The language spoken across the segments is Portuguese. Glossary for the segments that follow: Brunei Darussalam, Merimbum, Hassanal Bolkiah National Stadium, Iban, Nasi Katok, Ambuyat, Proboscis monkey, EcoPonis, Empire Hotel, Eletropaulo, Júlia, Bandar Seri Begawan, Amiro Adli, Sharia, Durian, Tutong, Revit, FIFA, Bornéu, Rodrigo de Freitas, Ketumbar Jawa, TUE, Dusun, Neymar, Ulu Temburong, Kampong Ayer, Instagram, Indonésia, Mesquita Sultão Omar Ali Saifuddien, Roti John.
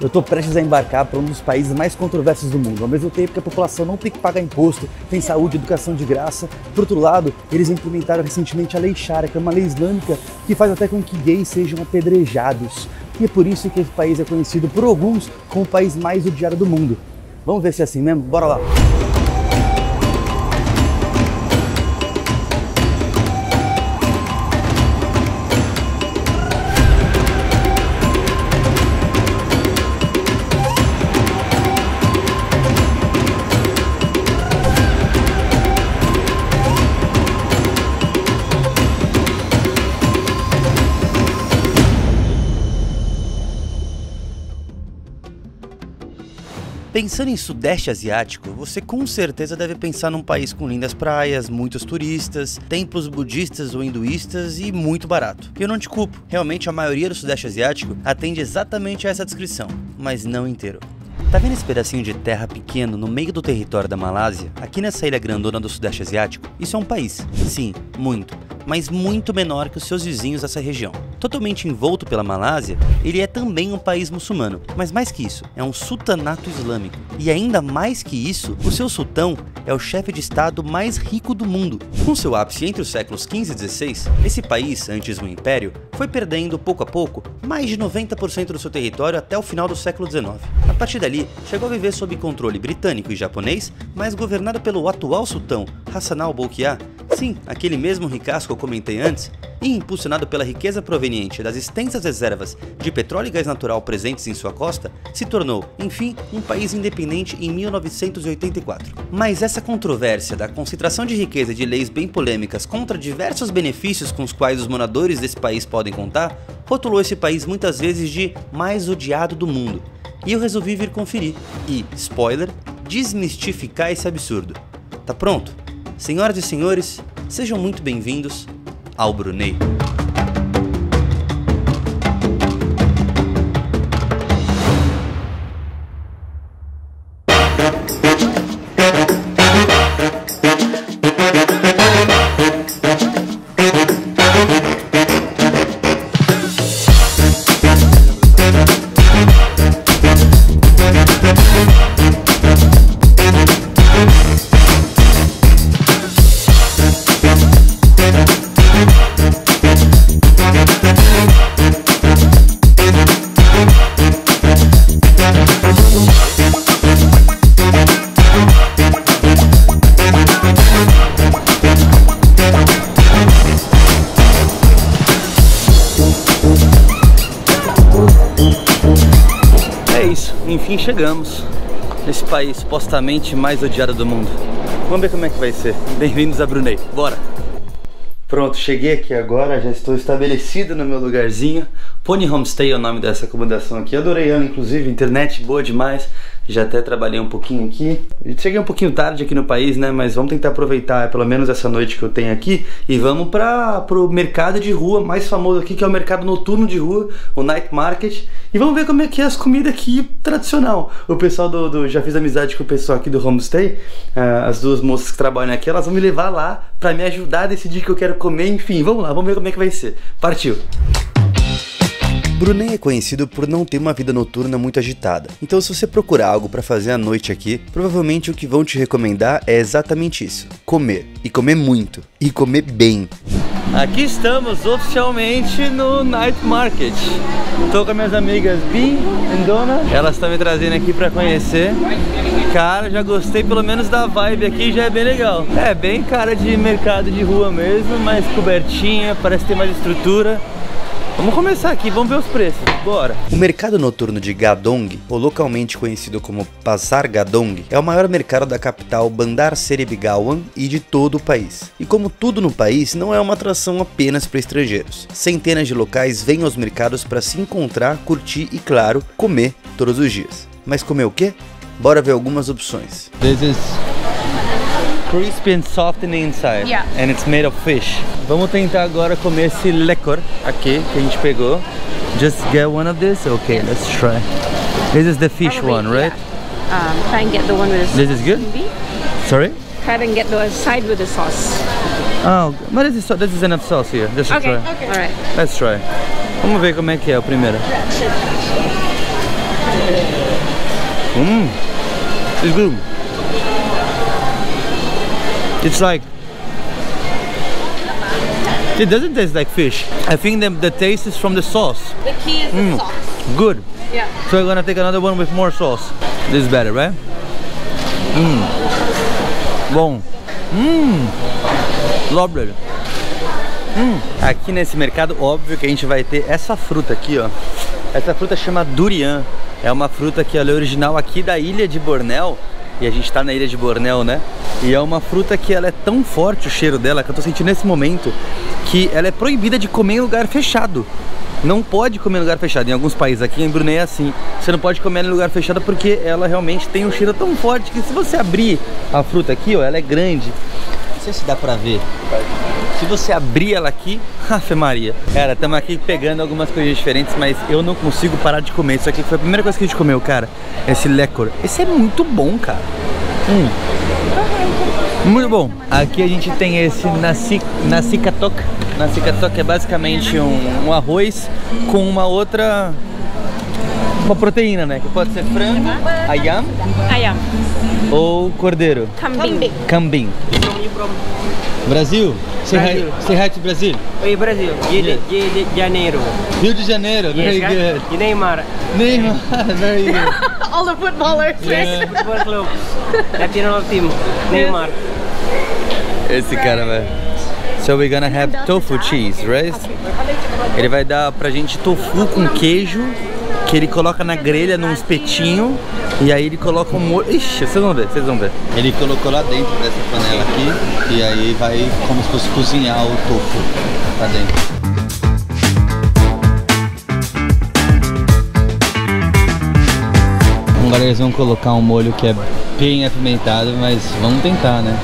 Eu estou prestes a embarcar para um dos países mais controversos do mundo. Ao mesmo tempo que a população não tem que pagar imposto, tem saúde e educação de graça. Por outro lado, eles implementaram recentemente a lei Sharia, que é uma lei islâmica que faz até com que gays sejam apedrejados. E é por isso que esse país é conhecido por alguns como o país mais odiado do mundo. Vamos ver se é assim mesmo? Bora lá! Pensando em Sudeste Asiático, você com certeza deve pensar num país com lindas praias, muitos turistas, templos budistas ou hinduístas e muito barato. E eu não te culpo, realmente a maioria do Sudeste Asiático atende exatamente a essa descrição, mas não inteiro. Tá vendo esse pedacinho de terra pequeno no meio do território da Malásia? Aqui nessa ilha grandona do Sudeste Asiático, isso é um país. Sim, muito, mas muito menor que os seus vizinhos dessa região. Totalmente envolto pela Malásia, ele é também um país muçulmano, mas mais que isso, é um sultanato islâmico. E ainda mais que isso, o seu sultão é o chefe de estado mais rico do mundo. Com seu ápice entre os séculos XV e XVI, esse país, antes um império, foi perdendo pouco a pouco mais de 90% do seu território até o final do século XIX. A partir dali, chegou a viver sob controle britânico e japonês, mas governado pelo atual sultão, Hassanal Bolkiah, sim, aquele mesmo ricaço que eu comentei antes, e impulsionado pela riqueza proveniente das extensas reservas de petróleo e gás natural presentes em sua costa, se tornou, enfim, um país independente em 1984. Mas essa controvérsia da concentração de riqueza e de leis bem polêmicas contra diversos benefícios com os quais os moradores desse país podem contar, rotulou esse país muitas vezes de mais odiado do mundo. E eu resolvi vir conferir e, spoiler, desmistificar esse absurdo. Tá pronto? Senhoras e senhores, sejam muito bem-vindos ao Brunei. Enfim, chegamos nesse país supostamente mais odiado do mundo. Vamos ver como é que vai ser. Bem-vindos a Brunei, bora! Pronto, cheguei aqui agora, já estou estabelecido no meu lugarzinho. Poni Homestay é o nome dessa acomodação aqui. Adorei ela, inclusive, internet boa demais. Já até trabalhei um pouquinho aqui. Cheguei um pouquinho tarde aqui no país, né? Mas vamos tentar aproveitar pelo menos essa noite que eu tenho aqui. E vamos para o mercado de rua mais famoso aqui, que é o mercado noturno de rua, o Night Market. E vamos ver como é que é as comidas aqui tradicional. O pessoal já fiz amizade com o pessoal aqui do Homestay. As duas moças que trabalham aqui, elas vão me levar lá para me ajudar a decidir o que eu quero comer. Enfim, vamos lá, vamos ver como é que vai ser. Partiu! Brunei é conhecido por não ter uma vida noturna muito agitada, então se você procurar algo para fazer à noite aqui, provavelmente o que vão te recomendar é exatamente isso, comer, e comer muito, e comer bem. Aqui estamos oficialmente no Night Market. Estou com minhas amigas Bi e Dona, elas estão me trazendo aqui para conhecer. Cara, já gostei pelo menos da vibe aqui, já é bem legal. É bem cara de mercado de rua mesmo, mais cobertinha, parece ter mais estrutura. Vamos começar aqui, vamos ver os preços, bora! O mercado noturno de Gadong, ou localmente conhecido como Pasar Gadong, é o maior mercado da capital Bandar Seri Begawan e de todo o país. E como tudo no país, não é uma atração apenas para estrangeiros. Centenas de locais vêm aos mercados para se encontrar, curtir e, claro, comer todos os dias. Mas comer o quê? Bora ver algumas opções. This is crispy and soft in the inside, yeah. And it's made of fish. Vamos tentar agora comer esse lecor aqui que a gente pegou. Just get one of this, okay? Yes. Let's try. This is the fish one, right? Yeah. Try and get the one with the sauce. This is good. Maybe? Sorry. Try and get the side with the sauce. Oh, but this is enough sauce here. Just okay, try. Okay. All right. Let's try. Vamos ver como é que é o primeiro. It's good. It's like, it doesn't taste like fish. I think the taste is from the sauce. The key is the sauce. Good. Yeah. So we're gonna take another one with more sauce. This is better, right? Bom. Lovely. Aqui nesse mercado, óbvio que a gente vai ter essa fruta aqui, ó. Essa fruta chama durian. É uma fruta que ela é original aqui da ilha de Bornéu. E a gente tá na ilha de Bornéu, né? E é uma fruta que ela é tão forte, o cheiro dela, que eu tô sentindo nesse momento, que ela é proibida de comer em lugar fechado. Não pode comer em lugar fechado. Em alguns países, aqui em Brunei é assim. Você não pode comer em lugar fechado porque ela realmente tem um cheiro tão forte que se você abrir a fruta aqui, ó, ela é grande. Não sei se dá pra ver. Se você abrir ela aqui, Ave Maria. Cara, estamos aqui pegando algumas coisas diferentes, mas eu não consigo parar de comer. Isso aqui foi a primeira coisa que a gente comeu, cara. Esse lecor. Esse é muito bom, cara. Muito bom. Aqui a gente tem esse Nasi Katok. Nasi Katok é basicamente um arroz com uma outra... uma proteína, né? Que pode ser frango, ayam ou cordeiro. Kambing. Brasil? Serra de Brasil? Oi, Brasil. Rio de Janeiro. Rio de Janeiro, very good. E Neymar, very good. All the footballers, yeah. Football club. National team, Neymar. Esse cara, velho. So we're gonna have tofu cheese, right? Ele vai dar pra gente tofu com queijo, que ele coloca na grelha, num espetinho, e aí ele coloca um molho... Ixi, vocês vão ver. Ele colocou lá dentro dessa panela aqui, e aí vai como se fosse cozinhar o tofu lá dentro. Agora eles vão colocar um molho que é bem apimentado, mas vamos tentar, né?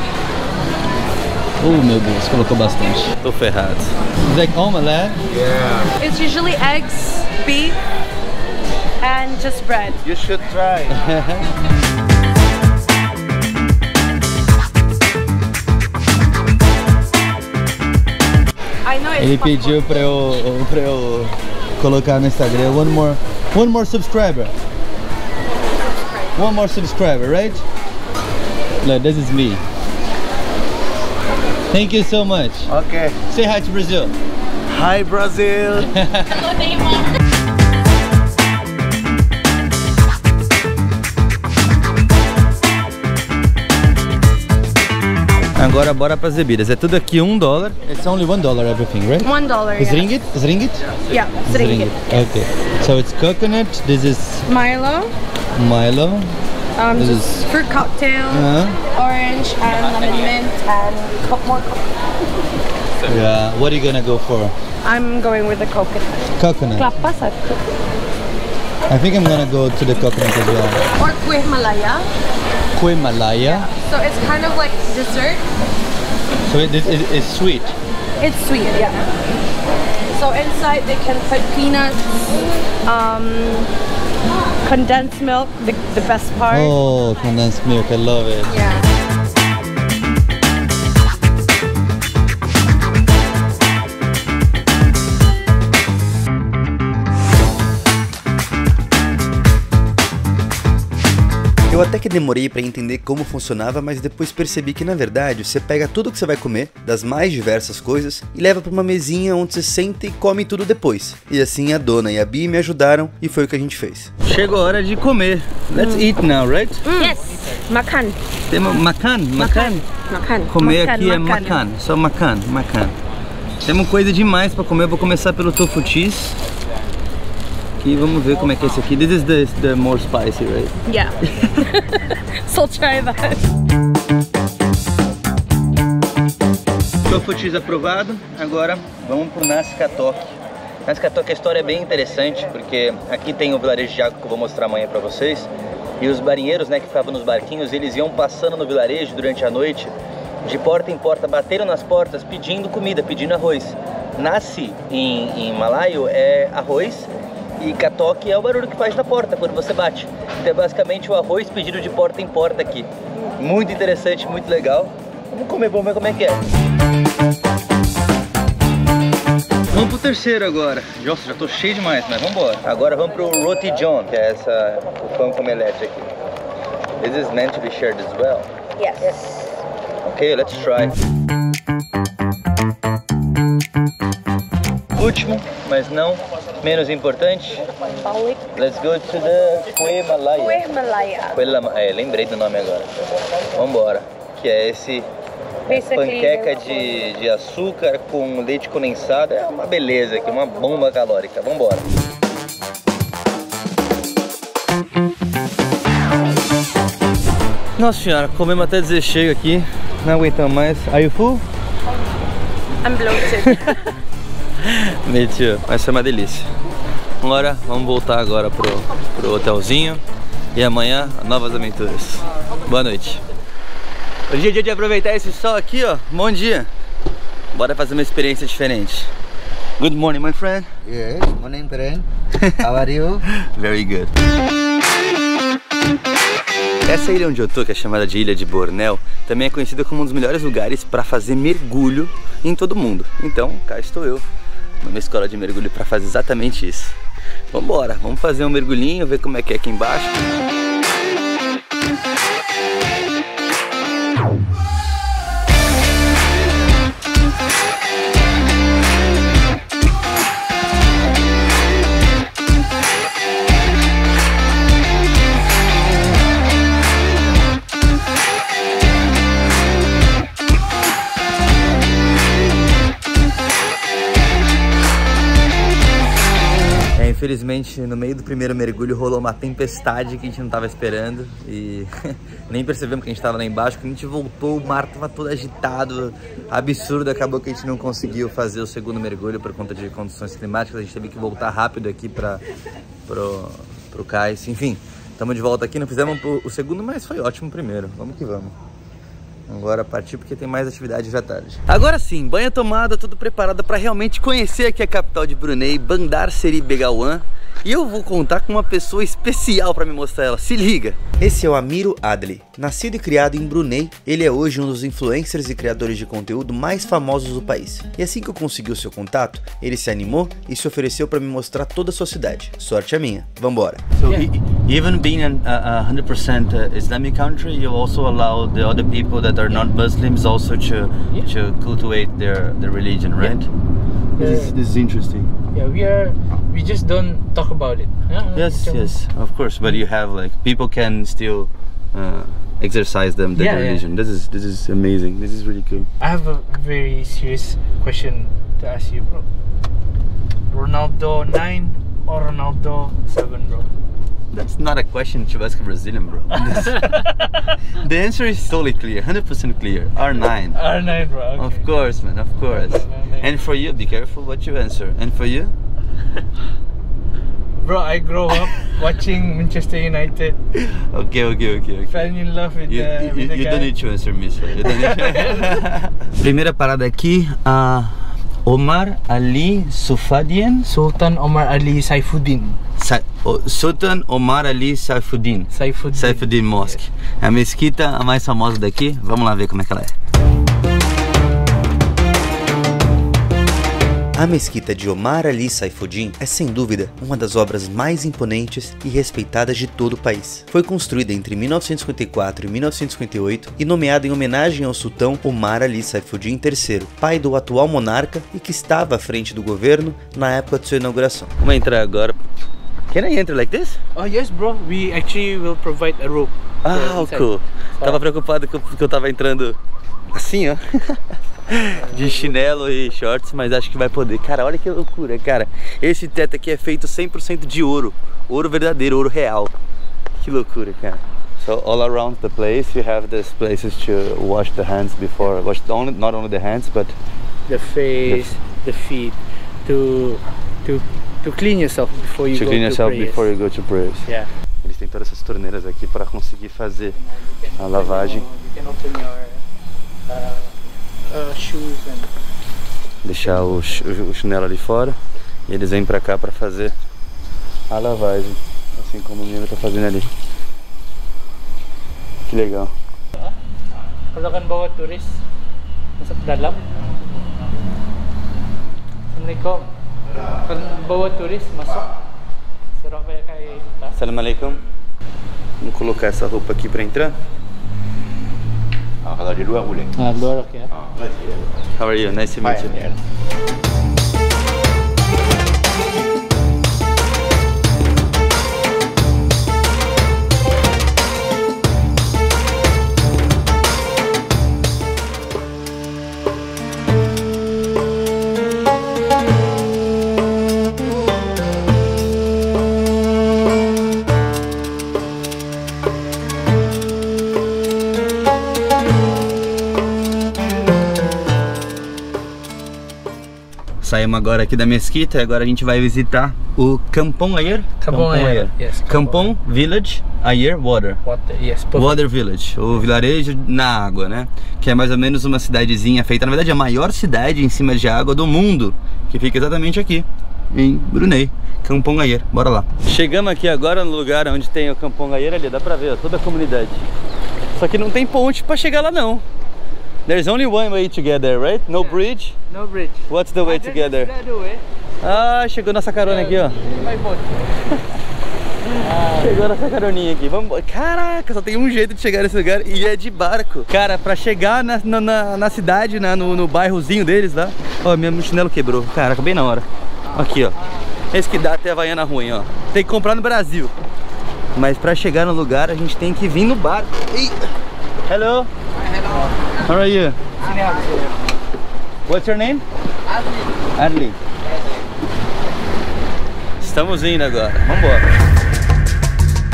Oh meu Deus, colocou bastante. Tô ferrado. It's like omelette? Yeah. It's usually eggs, beef, and just bread. You should try. Ele pediu pra eu colocar no Instagram one more subscriber. One more subscriber, right? No, this is me. Thank you so much. Okay. Say hi to Brazil. Hi Brazil. Agora bora para as bebidas. É tudo aqui $1. It's only $1 everything, right? $1. Is ringgit? Is ringgit? Yeah, it's ringgit. Okay. So it's coconut. This is Milo. This is fruit cocktail, orange and lemon mint and more coconut. Yeah. What are you gonna go for? I'm going with the coconut. Coconut. I think I'm gonna go to the coconut as well. Or Kueh Malaya. Kueh Malaya. Yeah. So it's kind of like dessert. So it's sweet. It's sweet, yeah. So inside they can put peanuts, condensed milk, the best part. Oh, condensed milk, I love it. Yeah. Eu até que demorei para entender como funcionava, mas depois percebi que na verdade você pega tudo que você vai comer, das mais diversas coisas, e leva para uma mesinha onde você senta e come tudo depois. E assim a dona e a Bi me ajudaram e foi o que a gente fez. Chegou a hora de comer. Let's eat now, right? Yes. Makan. Tem makan. Comer aqui é makan, só makan. Temos coisa demais para comer. Eu vou começar pelo tofu cheese. E vamos ver como é que é esse aqui. This is the more spicy, right? Yeah. So try that. Tofu cheese aprovado. Agora vamos pro Nasi Katok. Nasi Katok, a história é bem interessante, porque aqui tem o vilarejo de água que eu vou mostrar amanhã pra vocês. E os marinheiros, né, que ficavam nos barquinhos, eles iam passando no vilarejo durante a noite, de porta em porta, bateram nas portas pedindo comida, pedindo arroz. Nasi, em malaio, é arroz. E katok é o barulho que faz na porta quando você bate. Então é basicamente o arroz pedido de porta em porta aqui. Muito interessante, muito legal. Vamos comer, vamos ver como é que é. Vamos pro terceiro agora. Nossa, já tô cheio demais, mas vamos embora. Agora vamos pro Roti John, que é o pão com omelete aqui. Is this meant to be shared as well? Yes. Okay, let's try. Último, mas não menos importante. Let's go to the Kueh Malaya. Kueh Malaya. Lembrei do nome agora. Vambora. Que é esse panqueca de açúcar com leite condensado. É uma beleza aqui, uma bomba calórica. Vambora. Nossa senhora, comemos até dizer chega aqui. Não aguentamos mais. Are you full? I'm bloated. Mentira, mas é uma delícia. Agora, vamos voltar agora pro hotelzinho. E amanhã, novas aventuras. Boa noite. Hoje é dia de aproveitar esse sol aqui, ó. Bom dia. Bora fazer uma experiência diferente. Good morning, my friend. Yes, morning, friend. How are you? Very good. Essa ilha onde eu tô, que é chamada de Ilha de Bornéu, também é conhecida como um dos melhores lugares para fazer mergulho em todo o mundo. Então, cá estou eu, numa escola de mergulho para fazer exatamente isso. Vambora, vamos fazer um mergulhinho, ver como é que é aqui embaixo. Infelizmente, no meio do primeiro mergulho rolou uma tempestade que a gente não estava esperando e nem percebemos que a gente estava lá embaixo. Quando a gente voltou, o mar estava todo agitado, absurdo. Acabou que a gente não conseguiu fazer o segundo mergulho por conta de condições climáticas. A gente teve que voltar rápido aqui para pro cais. Enfim, estamos de volta aqui. Não fizemos o segundo, mas foi ótimo o primeiro. Vamos que vamos. Agora partir porque tem mais atividade já tarde. Agora sim, banho tomada, tudo preparado para realmente conhecer aqui a capital de Brunei, Bandar Seri Begawan. E eu vou contar com uma pessoa especial para me mostrar ela, se liga! Esse é o Amiro Adli. Nascido e criado em Brunei, ele é hoje um dos influencers e criadores de conteúdo mais famosos do país. E assim que eu consegui o seu contato, ele se animou e se ofereceu para me mostrar toda a sua cidade. Sorte a minha, vambora! So even being a 100% Islamic country, you also allow the other people that are not Muslims also to cultivate their religion, right? Yeah. This is interesting. Yeah, we just don't talk about it. Yes, of course. But you have like people can still exercise their religion. Yeah. This is amazing. This is really cool. I have a very serious question to ask you, bro. Ronaldo 9 or Ronaldo 7, bro? That's not a question to ask a Brazilian, bro. The answer is totally clear, 100% clear. R9. R9, bro. Okay. Of course, man, of course. R9. And for you, be careful what you answer. And for you? Bro, I grew up watching Manchester United. Okay. Fell in love with the guy. You don't need to answer me, sir. You don't need to... Primeira parada aqui, Omar Ali Saifuddien. Sultan Omar Ali Saifuddin. Sultan Omar Ali Saifuddin. Saifuddin Mosque. É a mesquita a mais famosa daqui. Vamos lá ver como é que ela é. A mesquita de Omar Ali Saifuddin é sem dúvida uma das obras mais imponentes e respeitadas de todo o país. Foi construída entre 1954 e 1958 e nomeada em homenagem ao sultão Omar Ali Saifuddin III, pai do atual monarca e que estava à frente do governo na época de sua inauguração. Vamos entrar agora. Can I enter like this? Oh yes, bro. We actually will provide a rope. Ah, cool. Tava preocupado que eu tava entrando assim, ó. De chinelo e shorts, mas acho que vai poder. Cara, olha que loucura, cara. Esse teto aqui é feito 100% de ouro. Ouro verdadeiro, ouro real. Que loucura, cara. So all around the place you have these places to wash the hands before. Wash not only the hands, but the face, the feet, to clean yourself before you go to prayers. To clean yourself before you go to prayers. Yeah. Eles têm todas essas torneiras aqui para conseguir fazer a lavagem. Deixar o chinelo ali fora e eles vêm pra cá pra fazer a lavagem, assim como o menino tá fazendo ali. Que legal. Assalamu alaikum. Vamos colocar essa roupa aqui para entrar. How are you? Nice to meet you. Saímos agora aqui da mesquita e agora a gente vai visitar o Kampong Ayer. Kampong Ayer. Yes, Kampong Village Ayer Water. Yes, Water Village, o vilarejo na água, né? Que é mais ou menos uma cidadezinha feita, na verdade a maior cidade em cima de água do mundo, que fica exatamente aqui, em Brunei. Kampong Ayer, bora lá. Chegamos aqui agora no lugar onde tem o Kampong Ayer ali, dá pra ver ó, toda a comunidade. Só que não tem ponte pra chegar lá não. There's only one way to get there, right? No bridge? No bridge. What's the way to get there? Ah, chegou nossa carona aqui, ó. Chegou nossa caroninha aqui. Vamos... Caraca, só tem um jeito de chegar nesse lugar e é de barco. Cara, pra chegar na cidade, no bairrozinho deles lá. Ó, minha chinelo quebrou. Caraca, bem na hora. Aqui, ó. Esse que dá até a Havaiana ruim, ó. Tem que comprar no Brasil. Mas pra chegar no lugar, a gente tem que vir no barco. Ei. Hello. How are you? What's your name? Adli. Estamos indo agora, vamos embora.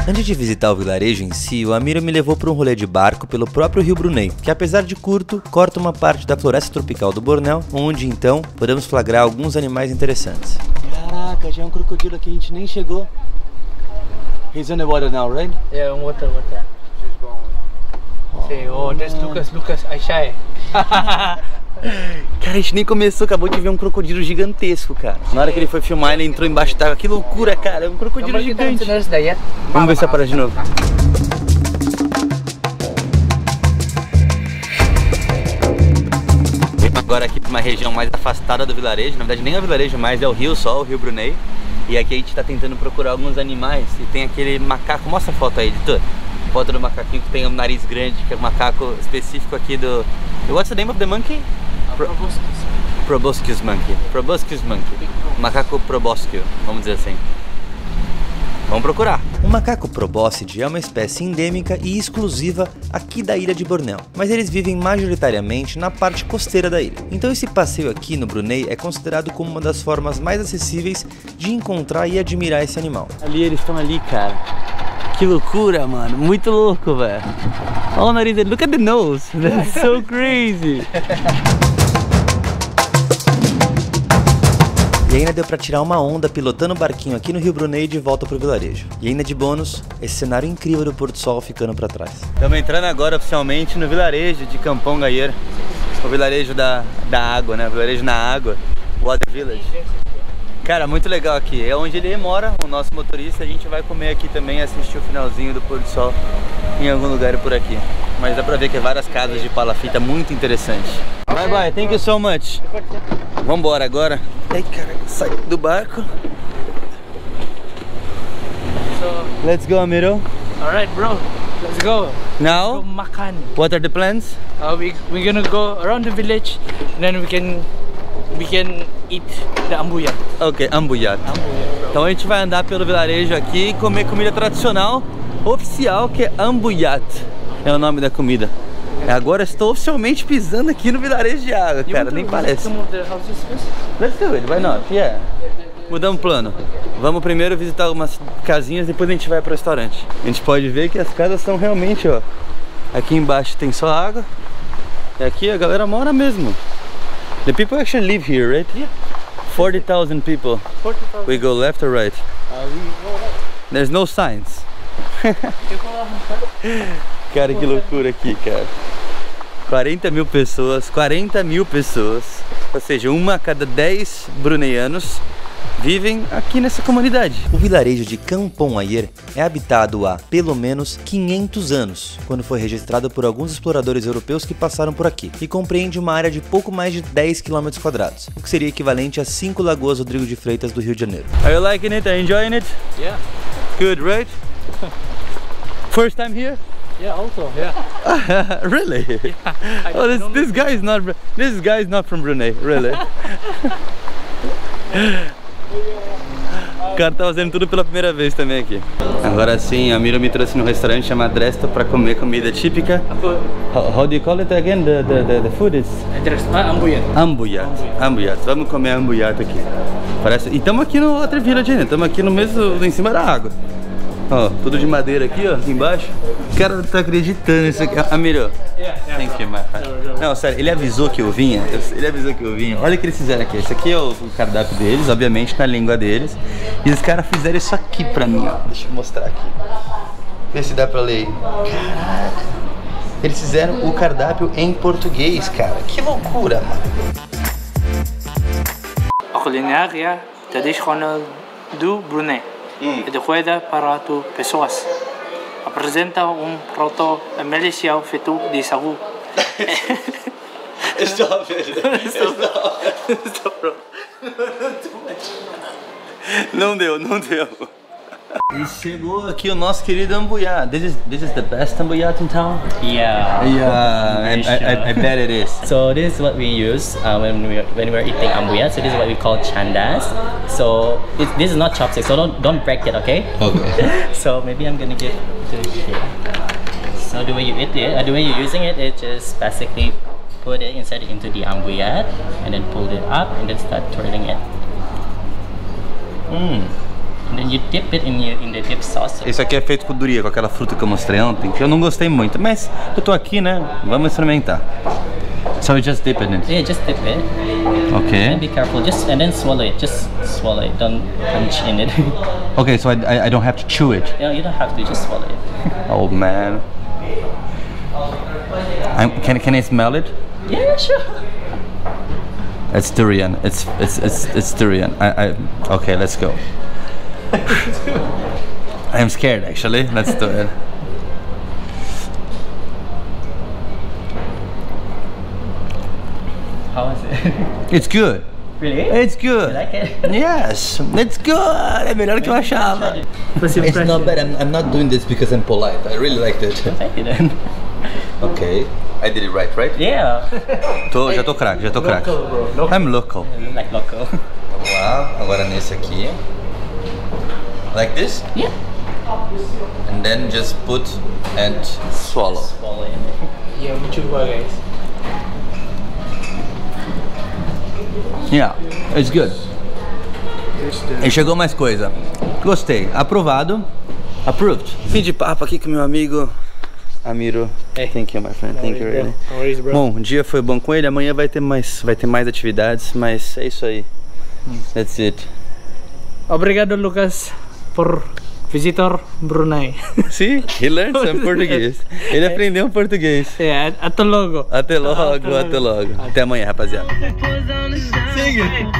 Antes de visitar o vilarejo em si, o Amiro me levou para um rolê de barco pelo próprio Rio Brunei, que apesar de curto, corta uma parte da floresta tropical do Bornéu, onde então podemos flagrar alguns animais interessantes. Caraca, já é um crocodilo aqui, a gente nem chegou. He's in the water now, right? Yeah, in water, water. Oh, that's Lucas, Aishai. Cara, a gente nem começou, acabou de ver um crocodilo gigantesco, cara. Na hora que ele foi filmar, ele entrou embaixo da água. Que loucura, cara, é um crocodilo gigante. Vamos ver se aparece de novo. Agora aqui para uma região mais afastada do vilarejo. Na verdade, nem é o vilarejo mais, é o rio só, o Rio Brunei. E aqui a gente tá tentando procurar alguns animais. E tem aquele macaco, mostra a foto aí, editor. Foto do macaquinho que tem um nariz grande, que é um macaco específico aqui do... What's the name of the monkey? Proboscis monkey. Proboscis monkey. Macaco proboscis, vamos dizer assim. Vamos procurar. O macaco proboscide é uma espécie endêmica e exclusiva aqui da ilha de Bornéu, mas eles vivem majoritariamente na parte costeira da ilha. Então esse passeio aqui no Brunei é considerado como uma das formas mais acessíveis de encontrar e admirar esse animal. Ali eles estão ali, cara. Que loucura, mano. Muito louco, velho. Olha o nariz dele. Look at the nose. That's so crazy. E ainda deu pra tirar uma onda pilotando o barquinho aqui no Rio Brunei de volta pro vilarejo. E ainda de bônus, esse cenário incrível do pôr do sol ficando pra trás. Estamos entrando agora oficialmente no vilarejo de Kampong Ayer. O vilarejo da água, né? O vilarejo na água. Water Village. Cara, muito legal aqui, é onde ele mora, o nosso motorista, a gente vai comer aqui também, assistir o finalzinho do pôr do sol em algum lugar por aqui. Mas dá pra ver que é várias casas de palafita, muito interessante. Bye bye, thank you so much. Vambora agora. Ai, cara, sai do barco. Let's go, Amiro. Alright, bro. Let's go. Now? What are the plans? We're gonna go around the village, and then we can eat the Ambuyat. Ok, Ambuyat. Então a gente vai andar pelo vilarejo aqui e comer comida tradicional, oficial, que é Ambuyat. É o nome da comida. Agora estou oficialmente pisando aqui no vilarejo de água, cara, nem parece. Let's do it, why not? Yeah. Mudamos o plano. Vamos primeiro visitar algumas casinhas, depois a gente vai para o restaurante. A gente pode ver que as casas são realmente, ó, aqui embaixo tem só água, e aqui a galera mora mesmo. The people actually live here, right? Yeah. 40,000 people. 40,000. We go left or right? We go right. There's no signs. Cara, que loucura aqui, cara. 40 mil pessoas. Ou seja, uma a cada 10 bruneianos vivem aqui nessa comunidade. O vilarejo de Kampong Ayer é habitado há pelo menos 500 anos, quando foi registrado por alguns exploradores europeus que passaram por aqui, e compreende uma área de pouco mais de 10 km², o que seria equivalente a 5 lagoas Rodrigo de Freitas do Rio de Janeiro. Are you liking it? Are you enjoying it? Yeah. Good, right? First time here? Yeah, also. Yeah. Really? Yeah, oh, this guy is not from Brunei, really. O cara tá fazendo tudo pela primeira vez também aqui. Agora sim, a Amiro me trouxe num restaurante chamado Dresto para comer comida típica. How do you call it again? The food is... Ambuyat. Ambuyat. Vamos comer Ambuyat aqui. Parece... E estamos aqui no outra village, né? Estamos aqui no mesmo, em cima da água. Ó, tudo de madeira aqui, ó, embaixo. O cara tá acreditando nisso aqui. Amiro, thank you, my friend. Não, sério, ele avisou que eu vinha. Ele avisou que eu vinha. Olha o que eles fizeram aqui. Esse aqui é o cardápio deles, obviamente, na língua deles. E os caras fizeram isso aqui pra mim, ó. Deixa eu mostrar aqui. Vê se dá pra ler. Caraca. Eles fizeram o cardápio em português, cara. Que loucura, mano. A culinária tradicional do Brunei. De comida para as pessoas. Apresenta prato melecial feito de sagu. Estou Não deu. E chegou aqui o nosso querido Ambuyat. This is the best Ambuyat in town? Yeah, I bet it is. So this is what we use when we're eating Ambuyat. So this is what we call chandas. So this is not chopsticks, so don't break it, okay? Okay. So maybe I'm gonna give it here. So the way you eat it, the way you're using it, it just basically put it inside into the Ambuyat and then pull it up and then start twirling it. And then you dip it in the dip sauce. Isso aqui é feito com durian, com aquela fruta que eu mostrei ontem, que eu não gostei muito, mas eu tô aqui, né? Vamos experimentar. So you just dip it in? Yeah, just dip it. Okay. And be careful, and then swallow it. Just swallow it, don't punch in it. Okay, so I don't have to chew it? No, you don't have to, just swallow it. Oh man. Can I smell it? Yeah, sure. It's durian, it's durian. Okay, let's go. I'm scared actually, let's do it. How is it? It's good. Really? It's good. You like it? Yes, it's good. É melhor que eu achava. It's not bad, I'm not doing this because I'm polite. I really liked it. Thank you then. Okay. I did it right? Yeah. Já tô craque. I'm local. I'm like local. Vamos lá, agora nesse aqui. Like this? Yeah. And then just put and swallow. Swallow in it. Yeah, we should go, guys. Yeah, it's good. E chegou mais coisa. Gostei. Aprovado. Approved. Fim de papo aqui com meu amigo Amiro. Hey. Thank you, my friend. Thank you, really. Bom, o dia foi bom com ele. Amanhã vai ter mais atividades, mas é isso aí. That's it. Obrigado, Lucas. Por visitar Brunei. Sim, he learned some português. Ele aprendeu português. É, até logo. Até logo. Até amanhã, rapaziada. Siga.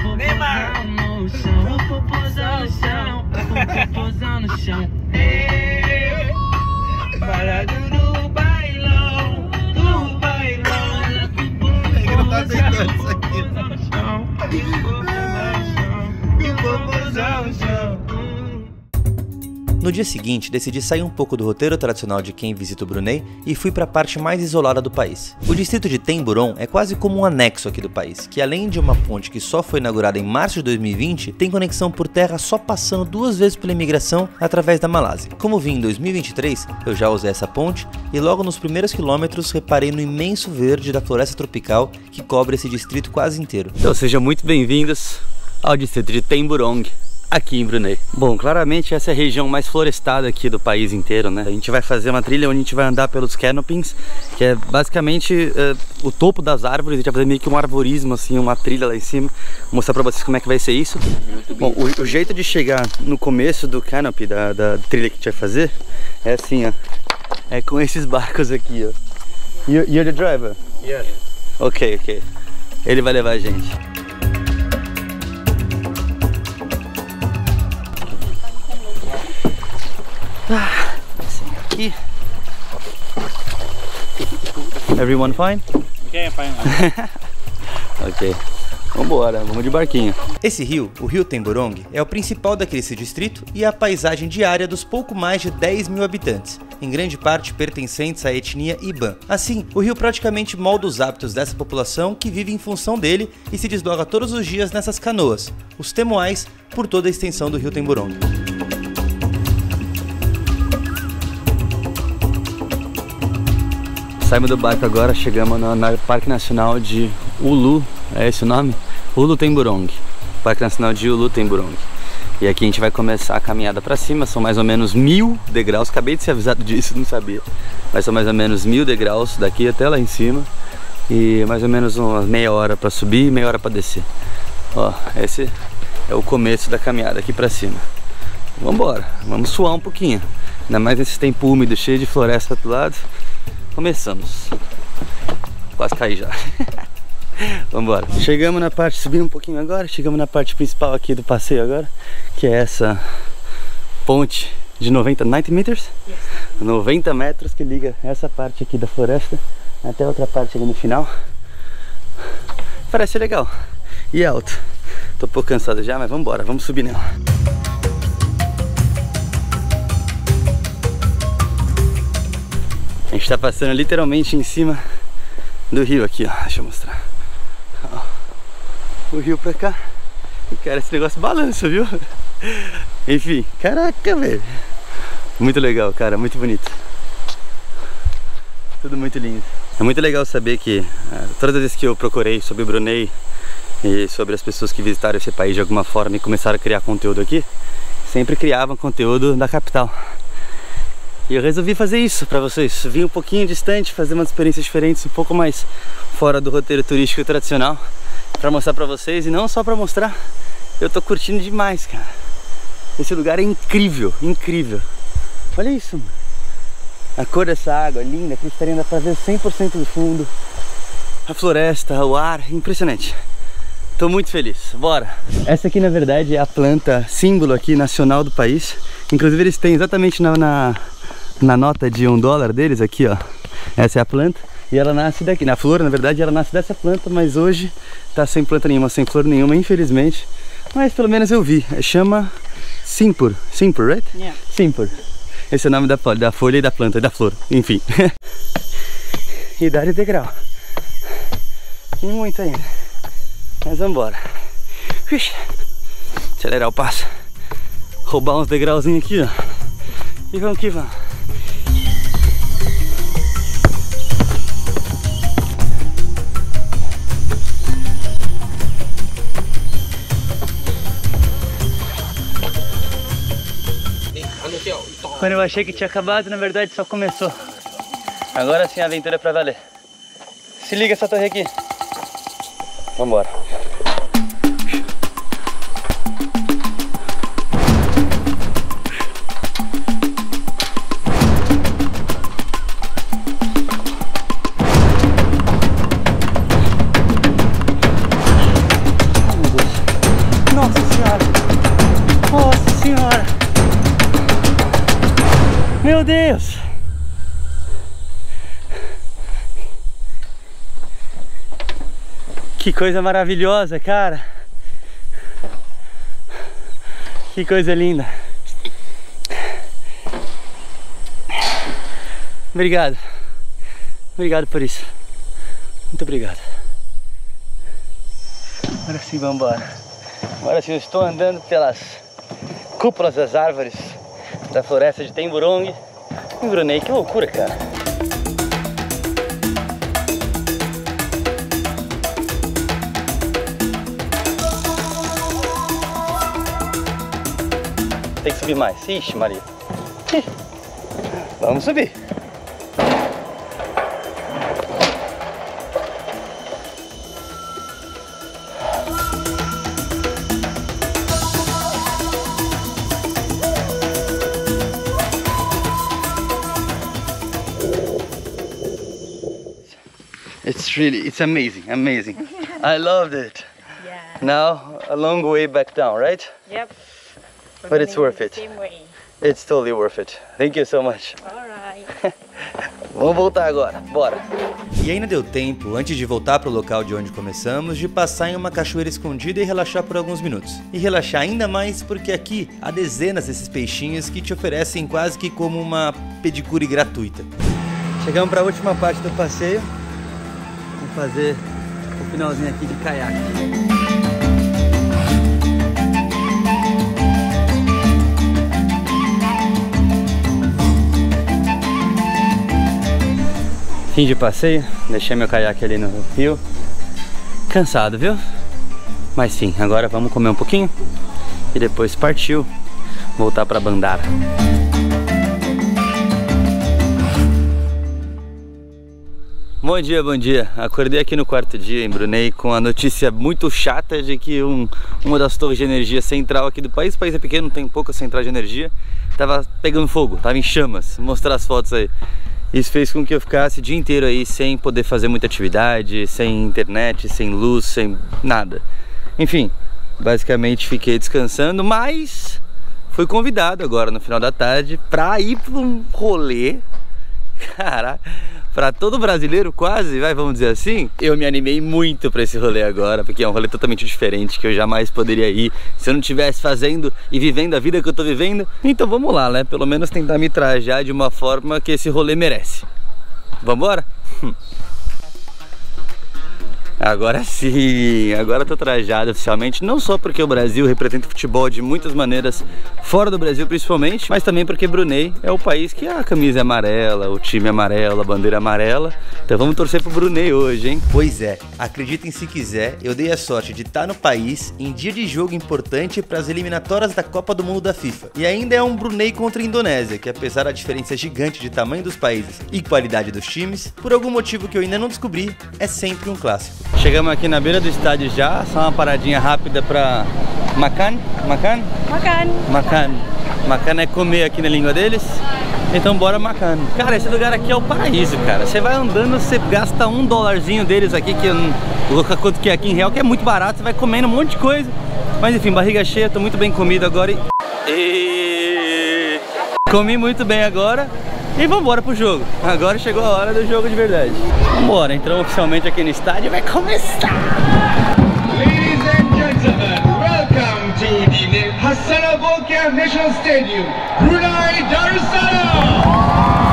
No dia seguinte, decidi sair um pouco do roteiro tradicional de quem visita o Brunei e fui para a parte mais isolada do país. O distrito de Temburong é quase como um anexo aqui do país, que além de uma ponte que só foi inaugurada em março de 2020, tem conexão por terra só passando 2 vezes pela imigração através da Malásia. Como vim em 2023, eu já usei essa ponte e logo nos primeiros quilômetros reparei no imenso verde da floresta tropical que cobre esse distrito quase inteiro. Então sejam muito bem-vindos ao distrito de Temburong, aqui em Brunei. Bom, claramente essa é a região mais florestada aqui do país inteiro, né? A gente vai fazer uma trilha onde a gente vai andar pelos canopings, que é basicamente o topo das árvores. A gente vai fazer meio que um arborismo, assim, uma trilha lá em cima. Vou mostrar pra vocês como é que vai ser isso. Bom, o jeito de chegar no começo do canopy, da trilha que a gente vai fazer, é assim, ó. É com esses barcos aqui, ó. You're the driver? Yes. Ok. Ele vai levar a gente. Assim aqui. Everyone fine? Okay, fine. Ok. Vambora, vamos de barquinho. Esse rio, o Rio Temburong, é o principal daquele distrito e é a paisagem diária dos pouco mais de 10 mil habitantes, em grande parte pertencentes à etnia Iban. Assim, o rio praticamente molda os hábitos dessa população que vive em função dele e se desloca todos os dias nessas canoas, os temoais, por toda a extensão do Rio Temburong. Saímos do barco agora, chegamos no Parque Nacional de Ulu, é esse o nome? Ulu Temburong, Parque Nacional de Ulu Temburong. E aqui a gente vai começar a caminhada para cima, são mais ou menos 1000 degraus, acabei de ser avisado disso, não sabia. Mas são mais ou menos 1000 degraus daqui até lá em cima e mais ou menos uma meia hora para subir e meia hora para descer. Ó, esse é o começo da caminhada aqui para cima. Vamos embora, vamos suar um pouquinho, ainda mais nesse tempo úmido, cheio de floresta do lado. Começamos, quase caí já. Vambora. Chegamos na parte, subimos um pouquinho agora, chegamos na parte principal aqui do passeio agora, que é essa ponte de 90 meters? Yes. 90 metros que liga essa parte aqui da floresta até outra parte ali no final. Parece legal e é alto. Tô um pouco cansado já, mas vambora, vamos subir nela. A gente tá passando literalmente em cima do rio aqui, ó. Deixa eu mostrar. O rio pra cá. Cara, esse negócio balança, viu? Enfim, caraca, velho. Muito legal, cara, muito bonito. Tudo muito lindo. É muito legal saber que todas as vezes que eu procurei sobre o Brunei e sobre as pessoas que visitaram esse país de alguma forma e começaram a criar conteúdo aqui, sempre criavam conteúdo da capital. E eu resolvi fazer isso pra vocês, vim um pouquinho distante, fazer umas experiências diferentes, um pouco mais fora do roteiro turístico tradicional, pra mostrar pra vocês. E não só pra mostrar, eu tô curtindo demais, cara. Esse lugar é incrível, incrível. Olha isso, mano. A cor dessa água é linda, cristalina, dá pra ver 100% do fundo. A floresta, o ar, impressionante. Tô muito feliz, bora! Essa aqui na verdade é a planta símbolo aqui nacional do país. Inclusive eles têm exatamente na nota de $1 deles aqui, ó. Essa é a planta e ela nasce daqui. Na flor, na verdade, ela nasce dessa planta, mas hoje tá sem planta nenhuma, sem flor nenhuma, infelizmente. Mas pelo menos eu vi. Chama Simpur. Simpur, right? Yeah. Simpur. Esse é o nome da folha e da planta, e da flor. Enfim. E dar o degrau. E muito ainda. Mas vamos embora. Acelerar o passo. Roubar uns degrauzinhos aqui, ó. E vamos que vamos. Quando eu achei que tinha acabado, na verdade só começou. Agora sim a aventura é pra valer. Se liga essa torre aqui. Vambora. Meu Deus! Que coisa maravilhosa, cara! Que coisa linda! Obrigado! Obrigado por isso! Muito obrigado! Agora sim, vamos embora! Agora sim, eu estou andando pelas cúpulas das árvores da floresta de Temburong, em Brunei. Que loucura, cara! Tem que subir mais. Ixi, Maria. Vamos subir. It's amazing, amazing. I loved it. Yeah. Now a long way back down, right? Yep. We're but it's worth it. Same way. It's totally worth it. Thank you so much. All right. Vamos voltar agora. Bora. E ainda deu tempo, antes de voltar para o local de onde começamos, de passar em uma cachoeira escondida e relaxar por alguns minutos. E relaxar ainda mais porque aqui há dezenas desses peixinhos que te oferecem quase que como uma pedicure gratuita. Chegamos para a última parte do passeio. Vamos fazer um finalzinho aqui de caiaque. Fim de passeio, deixei meu caiaque ali no rio. Cansado, viu? Mas sim, agora vamos comer um pouquinho e depois partiu voltar para Bandar. Bom dia, bom dia. Acordei aqui no quarto dia em Brunei com a notícia muito chata de que uma das torres de energia central aqui do país, o país é pequeno, tem pouca central de energia, tava pegando fogo, tava em chamas. Vou mostrar as fotos aí. Isso fez com que eu ficasse o dia inteiro aí sem poder fazer muita atividade, sem internet, sem luz, sem nada. Enfim, basicamente fiquei descansando, mas fui convidado agora no final da tarde pra ir pra um rolê. Caraca, pra todo brasileiro quase, vamos dizer assim. Eu me animei muito pra esse rolê agora, porque é um rolê totalmente diferente, que eu jamais poderia ir se eu não estivesse fazendo e vivendo a vida que eu tô vivendo. Então vamos lá, né? Pelo menos tentar me trajar de uma forma que esse rolê merece. Vambora? Agora sim, agora eu tô trajado oficialmente, não só porque o Brasil representa o futebol de muitas maneiras, fora do Brasil principalmente, mas também porque Brunei é o país que a camisa é amarela, o time é amarelo, a bandeira é amarela. Então vamos torcer pro Brunei hoje, hein? Pois é, acreditem se quiser, eu dei a sorte de estar no país em dia de jogo importante para as eliminatórias da Copa do Mundo da FIFA. E ainda é um Brunei contra a Indonésia, que apesar da diferença gigante de tamanho dos países e qualidade dos times, por algum motivo que eu ainda não descobri, é sempre um clássico. Chegamos aqui na beira do estádio já, só uma paradinha rápida pra makan é comer aqui na língua deles, então bora makan. Cara, esse lugar aqui é o paraíso, cara. Você vai andando, você gasta $1 deles aqui, que eu não vou colocar quanto que é aqui em real, que é muito barato, você vai comendo um monte de coisa. Mas enfim, barriga cheia, tô muito bem comido agora e comi muito bem agora. E vambora pro jogo. Agora chegou a hora do jogo de verdade. Vambora, entramos oficialmente aqui no estádio e vai começar! Ladies and gentlemen, welcome to the Hassanal Bolkiah National Stadium, Brunei Darussalam!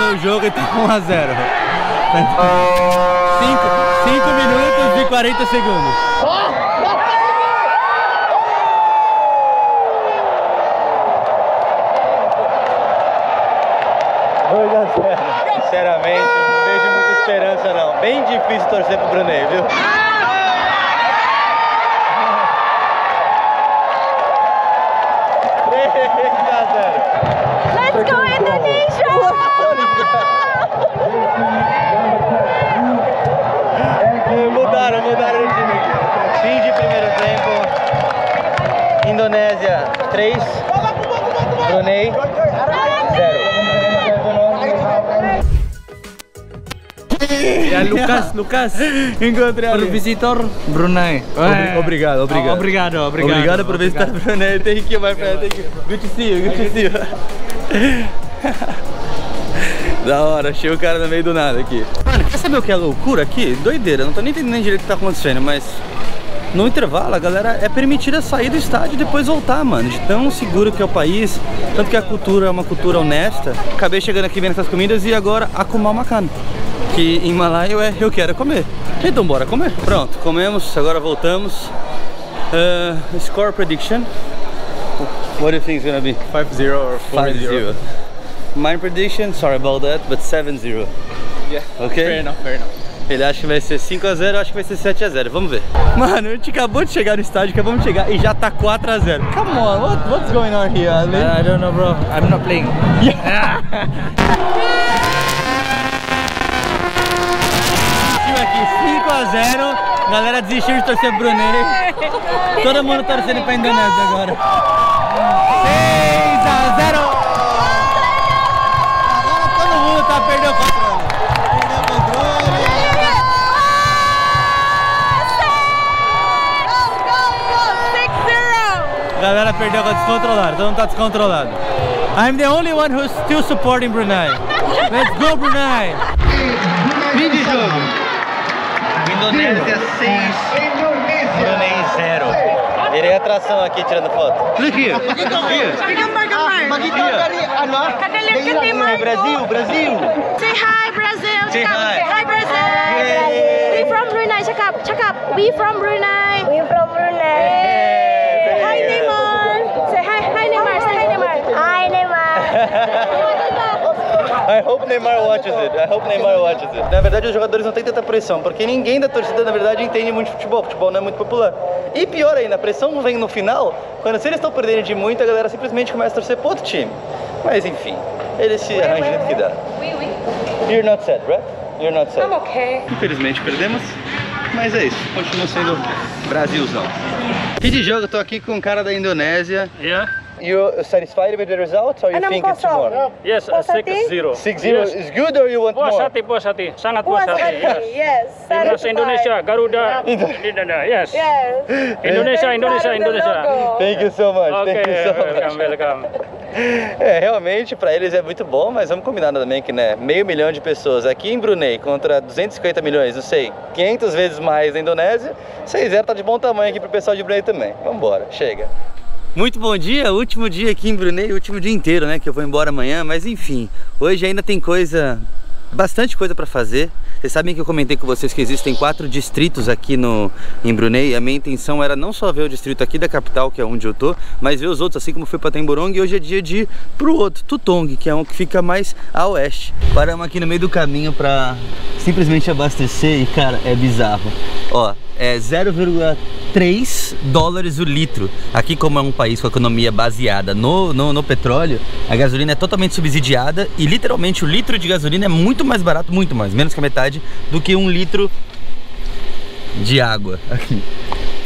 O jogo e tá 1 a 0. 5 minutos e 40 segundos. Sinceramente, não vejo muita esperança não. Bem difícil torcer pro Brunei, viu? Mudaram o time aqui. Fim de primeiro tempo. Indonésia 3, Brunei 0. É Lucas. Encontrei o visitor Brunei. Obrigado por visitar Brunei. Tem que ir mais pra good to see you, Da hora, achei o cara no meio do nada aqui. Mano, quer saber o que é loucura aqui? Doideira, não tô nem entendendo direito o que tá acontecendo, mas no intervalo a galera é permitida sair do estádio e depois voltar, mano. De tão seguro que é o país, tanto que a cultura é uma cultura honesta. Acabei chegando aqui vendo essas comidas e agora acumar makan, que em malaio é eu quero comer. Então bora comer. Pronto, comemos, agora voltamos. Score prediction. What do you think it's gonna be? 5-0 or 4-0? My prediction, sorry about that, but 7-0. Yeah, okay? Fair enough. Ele acha que vai ser 5 a 0, eu acho que vai ser 7 a 0, vamos ver. Mano, a gente acabou de chegar no estádio, acabamos de chegar e já tá 4 a 0. Come on, what's going on here, Ali? I don't know, bro, I'm not playing. Yeah. 2 a 0. A galera desistiu de torcer pro Brunei. Todo mundo torcendo pra Indonésia agora. 6 a 0. Agora todo mundo tá perdendo o controle. A galera perdeu, tá descontrolado. Todo mundo tá descontrolado. I'm the only one who's still supporting Brunei. Let's go Brunei! Fim de jogo. Indonésia 6, Brunei 0. Virei atração aqui tirando foto. Look here. Brasil, Brasil. Say hi Brazil. Say hi. Hi Brazil. We from Brunei. Check up. Check up. We from Brunei. We from Brunei. I hope Neymar watches it. I hope Neymar watches it. Na verdade, os jogadores não têm tanta pressão, porque ninguém da torcida, na verdade, entende muito futebol. Futebol não é muito popular. E pior ainda, a pressão vem no final, quando se eles estão perdendo de muito, a galera simplesmente começa a torcer pro outro time. Mas enfim, eles se arranjam do que dá. You're not sad, right? You're not sad. I'm okay. Infelizmente perdemos, mas é isso. Continua sendo Brasilzão. E de jogo, eu tô aqui com um cara da Indonésia. Yeah. You're satisfied with the results, or you think it's more? No. Yes, 6-0. 6-0 is good, or you want more? Puas hati, sangat puas hati. Yes. Yes. Indonesia, Garuda. Yes. Yes. Indonesia, Indonesia, Indonesia. Thank you so much. Okay, thank you so much. Welcome, welcome. É, realmente para eles é muito bom, mas vamos combinar também que, né, meio milhão de pessoas aqui em Brunei contra 250 milhões, não sei, 500 vezes mais na Indonésia, 6-0 tá de bom tamanho aqui pro pessoal de Brunei também. Vamos embora, chega. Muito bom dia, último dia aqui em Brunei, último dia inteiro, né, que eu vou embora amanhã, mas enfim, hoje ainda tem coisa, bastante coisa para fazer. Vocês sabem que eu comentei com vocês que existem 4 distritos aqui em Brunei. A minha intenção era não só ver o distrito aqui da capital, que é onde eu tô, mas ver os outros, assim como fui para Temburong. E hoje é dia de ir pro outro, Tutong, que é um que fica mais a oeste. Paramos aqui no meio do caminho para simplesmente abastecer e, cara, é bizarro. Ó, é 0,3 dólares o litro. Aqui, como é um país com a economia baseada no petróleo, a gasolina é totalmente subsidiada e literalmente o litro de gasolina é muito mais barato, muito mais, menos que a metade do que 1 litro de água aqui.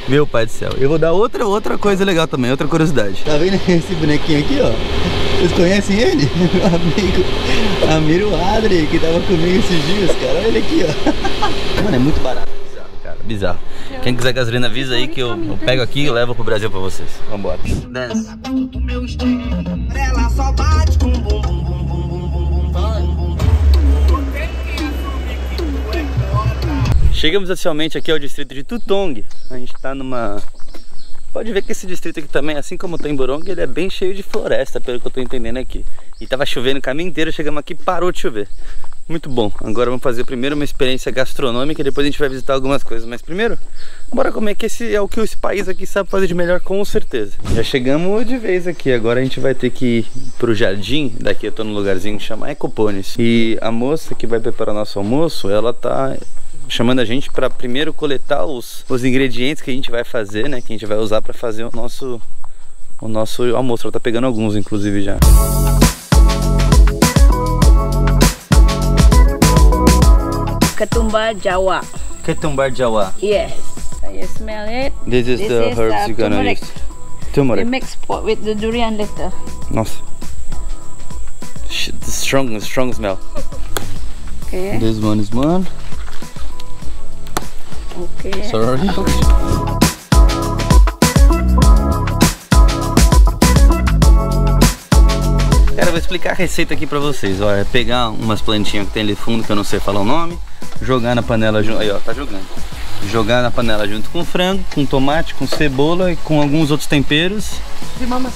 Meu pai do céu. Eu vou dar outra coisa legal também, outra curiosidade. Tá vendo esse bonequinho aqui, ó? Vocês conhecem ele? Meu amigo Amiro Adli, que tava comigo esses dias, cara. Olha ele aqui, ó. Mano, é muito barato. Bizarro, cara. Bizarro. Quem quiser gasolina, avisa aí que eu pego aqui e levo pro Brasil pra vocês. Vambora. Desce. Ela só bate com Chegamos oficialmente aqui ao distrito de Tutong. A gente tá numa... Pode ver que esse distrito aqui também, assim como o Temburong, ele é bem cheio de floresta, pelo que eu tô entendendo aqui. E tava chovendo o caminho inteiro, chegamos aqui, parou de chover. Muito bom. Agora vamos fazer primeiro uma experiência gastronômica e depois a gente vai visitar algumas coisas. Mas primeiro, bora comer, que esse é o que esse país aqui sabe fazer de melhor, com certeza. Já chegamos de vez aqui. Agora a gente vai ter que ir pro jardim. Daqui eu tô num lugarzinho que chama EcoPonis. E a moça que vai preparar nosso almoço, ela tá... chamando a gente para primeiro coletar os ingredientes que a gente vai fazer, né? Que a gente vai usar para fazer o nosso almoço. Ela tá pegando alguns, inclusive, já. Ketumbar Jawa. Ketumbar Jawa. Yes. I smell it. This is the herbs you're gonna use. Turmeric. We mix with the durian later. Nossa. Strong smell. Okay. This one is one. Okay. Sorry. Okay. Cara, eu vou explicar a receita aqui pra vocês. Ó, é pegar umas plantinhas que tem ali no fundo, que eu não sei falar o nome, jogar na panela junto. Aí, ó, tá jogando. Jogar na panela junto com frango, com tomate, com cebola e com alguns outros temperos.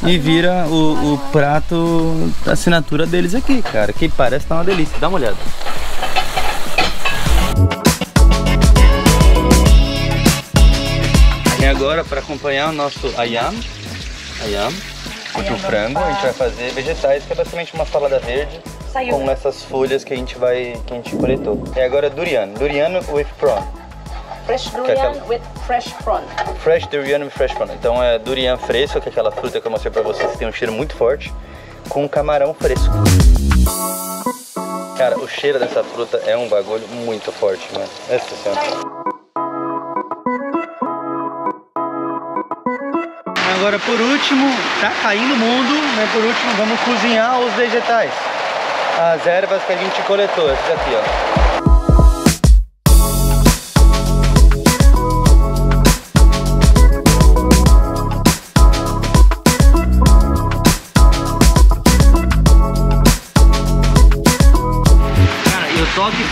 E vira o prato da assinatura deles aqui, cara. Que parece que tá uma delícia. Dá uma olhada. Agora, para acompanhar o nosso ayam com o frango, a gente vai fazer vegetais, que é basicamente uma salada verde com essas folhas que a gente coletou. E agora durian with prawn. Fresh durian with fresh prawn. Fresh durian with fresh prawn. Então é durian fresco, que é aquela fruta que eu mostrei para vocês, que tem um cheiro muito forte, com camarão fresco. Cara, o cheiro dessa fruta é um bagulho muito forte, mano. Essa senhora. Agora, por último, tá caindo o mundo, né? Por último, vamos cozinhar os vegetais, as ervas que a gente coletou, essas aqui, ó.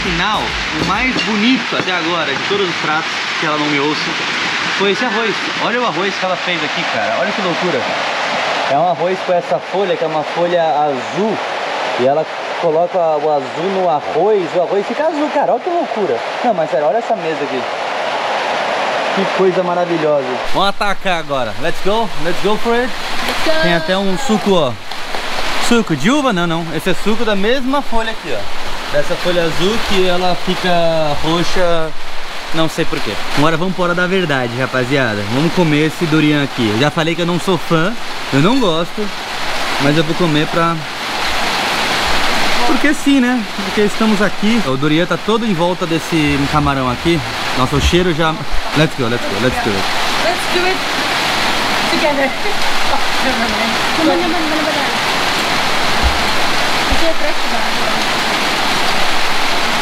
Final, o mais bonito até agora de todos os pratos, que ela não me ouça, foi esse arroz. Olha o arroz que ela fez aqui, cara. Olha que loucura. É um arroz com essa folha, que é uma folha azul, e ela coloca o azul no arroz, o arroz fica azul, cara. Olha que loucura. Não, mas sério, olha essa mesa aqui. Que coisa maravilhosa. Vamos atacar agora. Let's go for it. Tem até um suco, ó. Suco de uva? Não, não. Esse é suco da mesma folha aqui, ó. Dessa folha azul que ela fica roxa, não sei porquê. Agora vamos para a hora da verdade, rapaziada. Vamos comer esse durian aqui. Eu já falei que eu não sou fã, eu não gosto, mas eu vou comer pra... porque sim, né? Porque estamos aqui. O durian tá todo em volta desse camarão aqui. Nossa, o cheiro já... Let's go, let's go, let's do it. Let's do it together.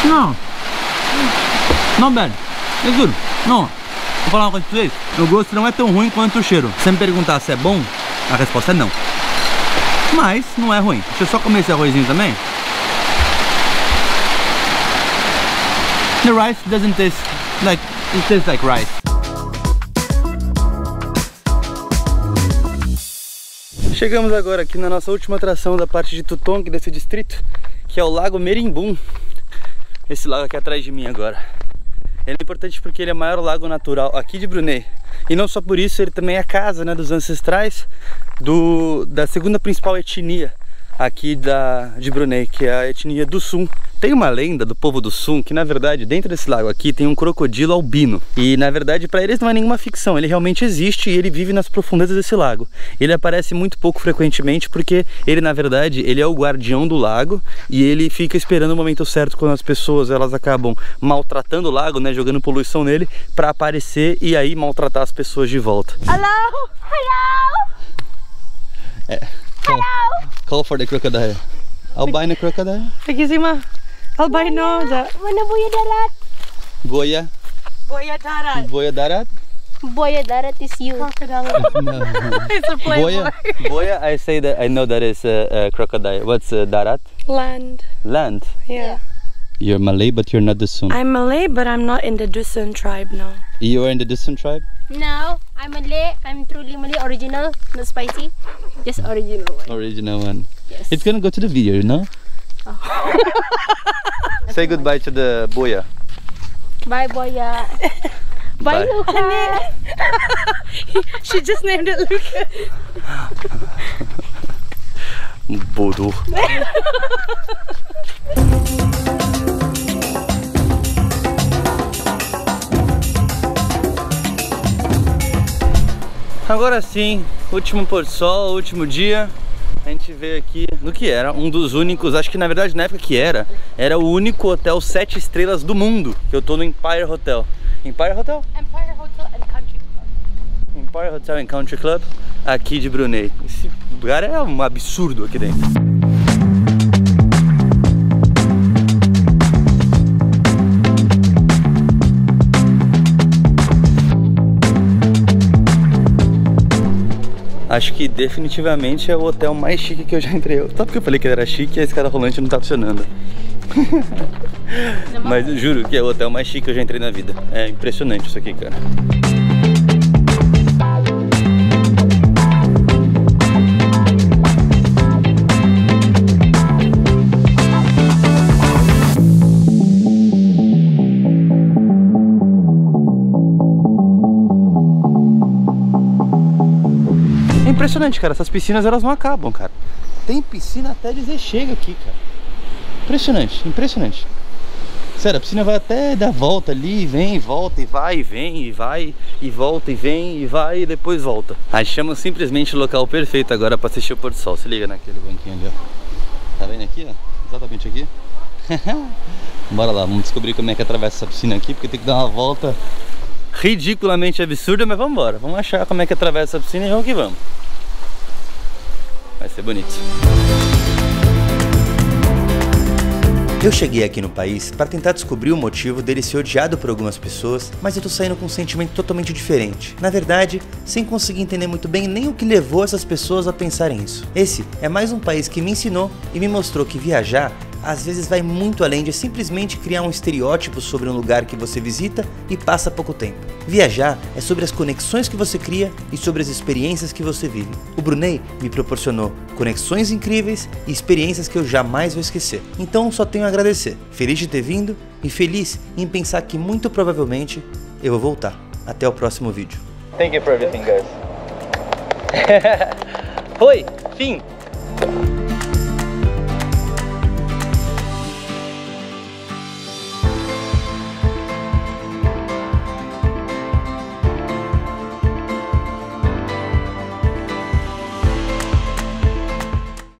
Não, não bad, é juro, não. Vou falar uma coisa pra vocês, o gosto não é tão ruim quanto o cheiro. Se me perguntar se é bom, a resposta é não. Mas não é ruim. Deixa eu só comer esse arrozinho também. The rice doesn't taste like, it tastes like rice. Chegamos agora aqui na nossa última atração da parte de Tutong desse distrito, que é o Lago Merimbum. Esse lago aqui atrás de mim agora. Ele é importante porque ele é o maior lago natural aqui de Brunei. E não só por isso, ele também é a casa, né, dos ancestrais da segunda principal etnia aqui de Brunei, que é a etnia do Sun. Tem uma lenda do povo do Sun que, na verdade, dentro desse lago aqui tem um crocodilo albino. E, na verdade, para eles não é nenhuma ficção. Ele realmente existe e ele vive nas profundezas desse lago. Ele aparece muito pouco frequentemente porque ele, na verdade, ele é o guardião do lago e ele fica esperando o momento certo quando as pessoas elas acabam maltratando o lago, né, jogando poluição nele, para aparecer e aí maltratar as pessoas de volta. Hello! Hello! É. Call for the crocodile. Albino crocodile. Aqui cima. Albino da. Mana boya darat. Boya. Boya darat. Boya darat. Boya darat is you. Crocodile. No. It's a play. Boya. Boya. I say that I know that is a crocodile. What's darat? Land. Land. Yeah. You're Malay, but you're not the Sun. I'm Malay, but I'm not in the Dusun tribe now. You are in the Dusun tribe? No, I'm Malay. I'm truly Malay, original, not spicy. Just original one. Original one. Yes. It's gonna go to the video, you know? Oh. Say goodbye to the Boya. Bye, Boya. Bye, bye. Luca. She just named it Luca. Bodo. Agora sim, último pôr do sol, último dia. A gente veio aqui no que era um dos únicos, acho que na verdade na época que era o único hotel 7 estrelas do mundo. Que eu tô no Empire Hotel. Empire Hotel? Empire Hotel and Country Club. Empire Hotel and Country Club aqui de Brunei. Esse lugar é um absurdo aqui dentro. Acho que definitivamente é o hotel mais chique que eu já entrei. Só porque eu falei que ele era chique e a escada rolante não tá funcionando. Mas eu juro que é o hotel mais chique que eu já entrei na vida. É impressionante isso aqui, cara. Impressionante, cara. Essas piscinas, elas não acabam, cara. Tem piscina até dizer chega aqui, cara. Impressionante, impressionante. Sério, a piscina vai até dar volta ali, vem, volta e vai, vem e vai, e volta e vem e vai e depois volta. Achamos simplesmente o local perfeito agora pra assistir o pôr do sol. Se liga naquele banquinho ali, ó. Tá vendo aqui, ó? Exatamente aqui. Bora lá, vamos descobrir como é que atravessa essa piscina aqui, porque tem que dar uma volta ridiculamente absurda, mas vamos embora. Vamos achar como é que atravessa essa piscina e vamos que vamos. Vai ser bonito. Eu cheguei aqui no país para tentar descobrir o motivo dele ser odiado por algumas pessoas, mas eu tô saindo com um sentimento totalmente diferente. Na verdade, sem conseguir entender muito bem nem o que levou essas pessoas a pensarem isso. Esse é mais um país que me ensinou e me mostrou que viajar às vezes vai muito além de simplesmente criar um estereótipo sobre um lugar que você visita e passa pouco tempo. Viajar é sobre as conexões que você cria e sobre as experiências que você vive. O Brunei me proporcionou conexões incríveis e experiências que eu jamais vou esquecer. Então só tenho a agradecer, feliz de ter vindo e feliz em pensar que muito provavelmente eu vou voltar. Até o próximo vídeo. Thank you for everything, guys. Foi, fim.